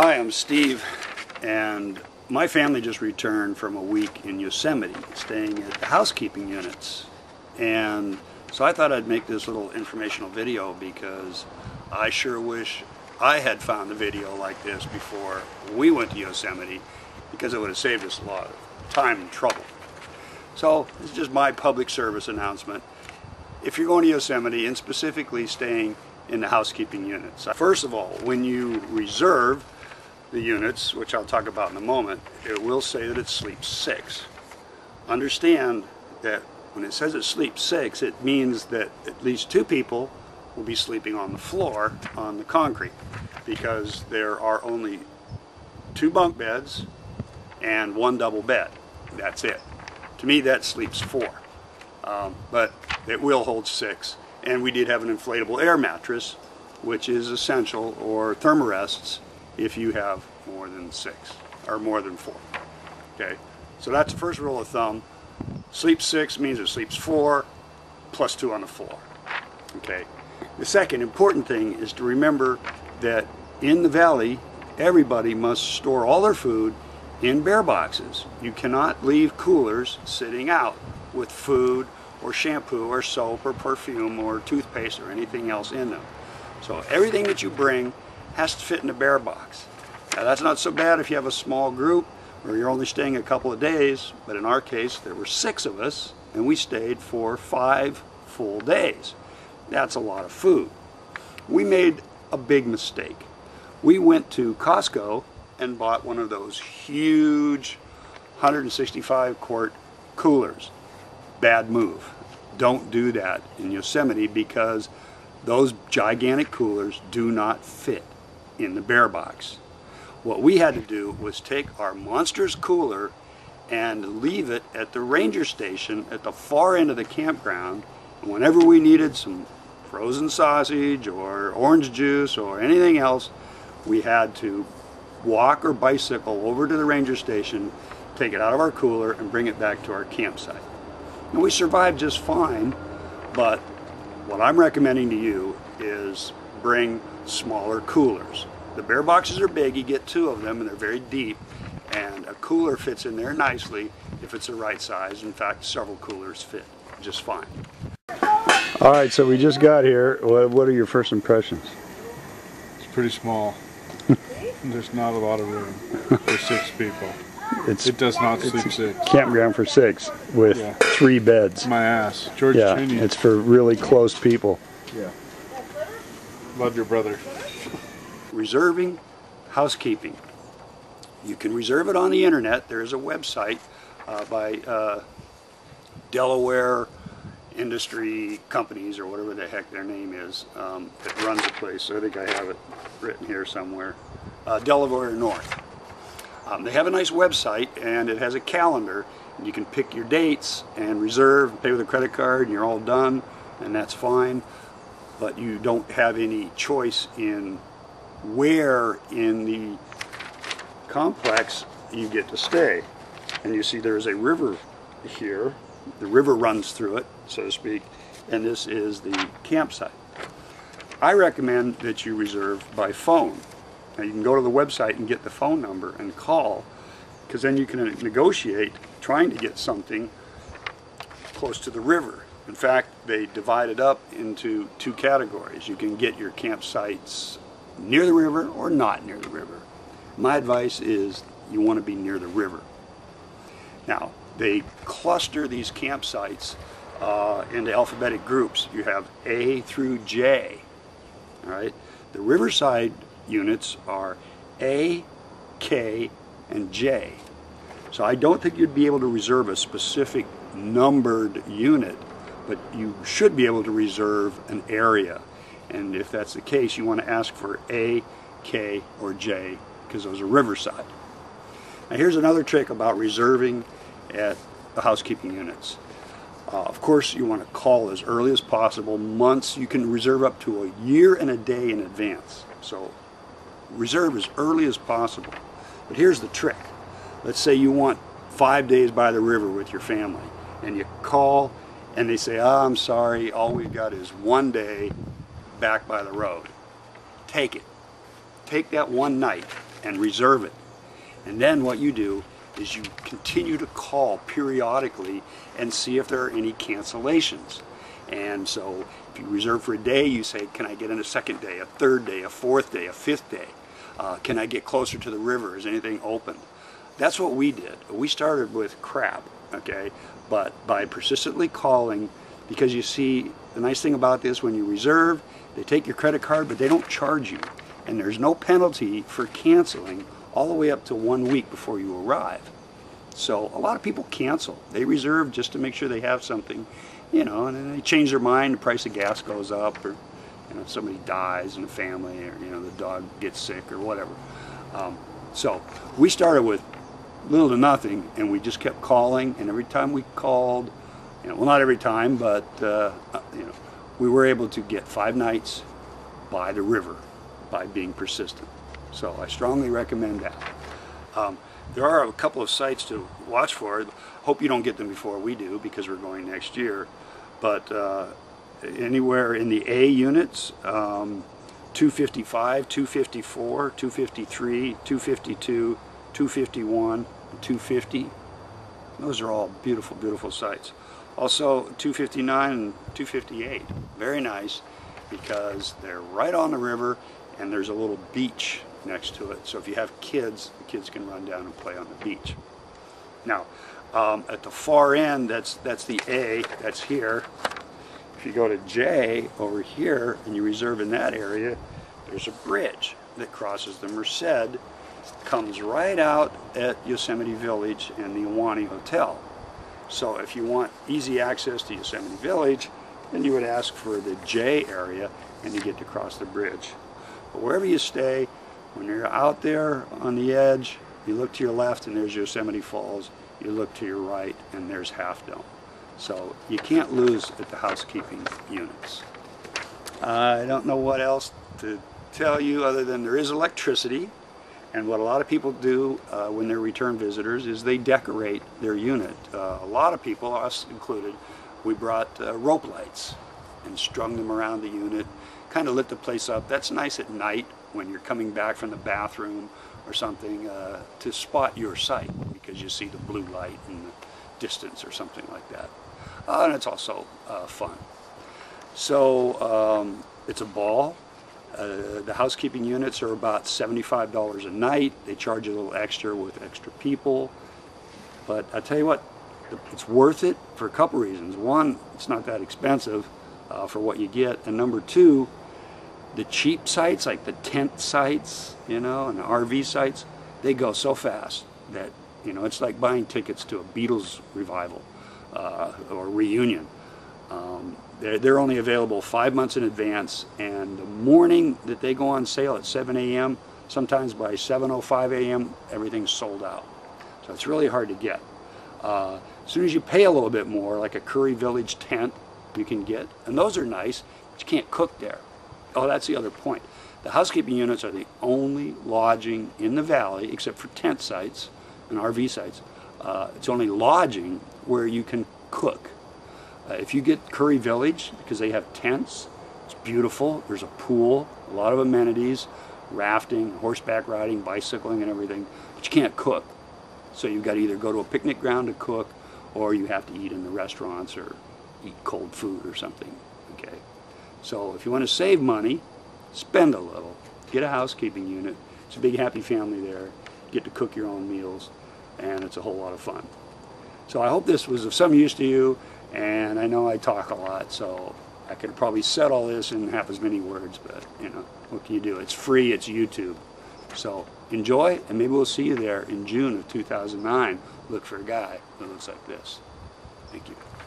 Hi, I'm Steve, and my family just returned from a week in Yosemite, staying at the housekeeping units. And so I thought I'd make this little informational video because I sure wish I had found a video like this before we went to Yosemite, because it would have saved us a lot of time and trouble. So this is just my public service announcement. If you're going to Yosemite, and specifically staying in the housekeeping units, first of all, when you reserve the units, which I'll talk about in a moment, it will say that it sleeps six. Understand that when it says it sleeps six, it means that at least two people will be sleeping on the floor on the concrete, because there are only two bunk beds and one double bed. That's it. To me, that sleeps four, but it will hold six. And we did have an inflatable air mattress, which is essential, or thermarests, if you have more than six, or more than four. Okay, so that's the first rule of thumb. Sleep six means it sleeps four, plus two on the floor. Okay, the second important thing is to remember that in the valley, everybody must store all their food in bear boxes. You cannot leave coolers sitting out with food or shampoo or soap or perfume or toothpaste or anything else in them. So everything that you bring has to fit in a bear box. Now, that's not so bad if you have a small group or you're only staying a couple of days, but in our case there were six of us and we stayed for 5 full days. That's a lot of food. We made a big mistake. We went to Costco and bought one of those huge 165 quart coolers. Bad move. Don't do that in Yosemite, because those gigantic coolers do not fit in the bear box. What we had to do was take our monsters cooler and leave it at the ranger station at the far end of the campground, and whenever we needed some frozen sausage or orange juice or anything else, we had to walk or bicycle over to the ranger station, take it out of our cooler and bring it back to our campsite. And we survived just fine, but what I'm recommending to you is bring smaller coolers. The bear boxes are big, you get 2 of them and they're very deep, and a cooler fits in there nicely if it's the right size. In fact, several coolers fit just fine. Alright, so we just got here. What are your first impressions? It's pretty small. There's not a lot of room for 6 people. It does not sleep six. Campground for 6 with 3 beds. My ass. George Jr. It's for really close people. Yeah. Love your brother. Reserving, housekeeping. You can reserve it on the internet. There is a website by Delaware Industry Companies, or whatever the heck their name is, that runs the place. So I think I have it written here somewhere. Delaware North. They have a nice website and it has a calendar, and you can pick your dates and reserve, pay with a credit card, and you're all done, and that's fine. But you don't have any choice in where in the complex you get to stay. And you see there is a river here. The river runs through it, so to speak, and this is the campsite. I recommend that you reserve by phone. Now you can go to the website and get the phone number and call, because then you can negotiate trying to get something close to the river. In fact, they divide it up into 2 categories. You can get your campsites near the river or not near the river. My advice is you want to be near the river. Now, they cluster these campsites into alphabetic groups. You have A through J. All right? The riverside units are A, K, and J. So I don't think you'd be able to reserve a specific numbered unit, but you should be able to reserve an area. And if that's the case, you want to ask for A, K, or J, because those are riverside. Now here's another trick about reserving at the housekeeping units. Of course, you want to call as early as possible. Months, you can reserve up to a year and a day in advance. So reserve as early as possible. But here's the trick. Let's say you want 5 days by the river with your family, and you call and they say, "Oh, I'm sorry, all we've got is 1 day back by the road." Take it. Take that 1 night. and reserve it. And then what you do is you continue to call periodically and see if there are any cancellations. And so if you reserve for a day, you say, can I get in a second day, a third day, a fourth day, a fifth day? Can I get closer to the river? Is anything open? That's what we did. We started with crap, okay? But by persistently calling, because you see, the nice thing about this, when you reserve, they take your credit card, but they don't charge you. And there's no penalty for canceling all the way up to 1 week before you arrive. So a lot of people cancel. They reserve just to make sure they have something, you know, and then they change their mind, the price of gas goes up, or, you know, somebody dies in the family, or, you know, the dog gets sick or whatever. So we started with little to nothing, and we just kept calling, and every time we called, you know, well, not every time, but, you know, we were able to get 5 nights by the river by being persistent. So I strongly recommend that. There are a couple of sites to watch for. Hope you don't get them before we do, because we're going next year. But anywhere in the A units, 255, 254, 253, 252, 251, 250. Those are all beautiful, beautiful sites. Also 259 and 258. Very nice, because they're right on the river and there's a little beach next to it. So if you have kids, the kids can run down and play on the beach. Now, at the far end, that's the A, that's here. If you go to J over here and you reserve in that area, there's a bridge that crosses the Merced, comes right out at Yosemite Village and the Ahwahnee Hotel. So if you want easy access to Yosemite Village, then you would ask for the J area and you get to cross the bridge. But wherever you stay, when you're out there on the edge, you look to your left and there's Yosemite Falls. You look to your right and there's Half Dome. So you can't lose at the housekeeping units. I don't know what else to tell you other than there is electricity. And what a lot of people do when they're return visitors is they decorate their unit. A lot of people, us included, we brought rope lights and strung them around the unit, kind of lit the place up. That's nice at night when you're coming back from the bathroom or something to spot your site, because you see the blue light in the distance or something like that. And it's also fun. So it's a ball. The housekeeping units are about $75 a night. They charge a little extra with extra people. But I tell you what, it's worth it for a couple reasons. One, it's not that expensive for what you get. And number two, the cheap sites, like the tent sites, you know, and the RV sites, they go so fast that, you know, it's like buying tickets to a Beatles revival or reunion. They're only available 5 months in advance, and the morning that they go on sale at 7 a.m., sometimes by 7:05 a.m., everything's sold out. So it's really hard to get. As soon as you pay a little bit more, like a Curry Village tent you can get, and those are nice, but you can't cook there. Oh, that's the other point. The housekeeping units are the only lodging in the valley, except for tent sites and RV sites. It's only lodging where you can cook. If you get Curry Village, because they have tents, it's beautiful. There's a pool, a lot of amenities, rafting, horseback riding, bicycling and everything, but you can't cook. So you've got to either go to a picnic ground to cook, or you have to eat in the restaurants or eat cold food or something, okay? So if you want to save money, spend a little, get a housekeeping unit. It's a big happy family there. You get to cook your own meals, and it's a whole lot of fun. So I hope this was of some use to you. And I know I talk a lot, so I could have probably said all this in half as many words, but, you know, what can you do? It's free, it's YouTube. So enjoy, and maybe we'll see you there in June of 2009. Look for a guy that looks like this. Thank you.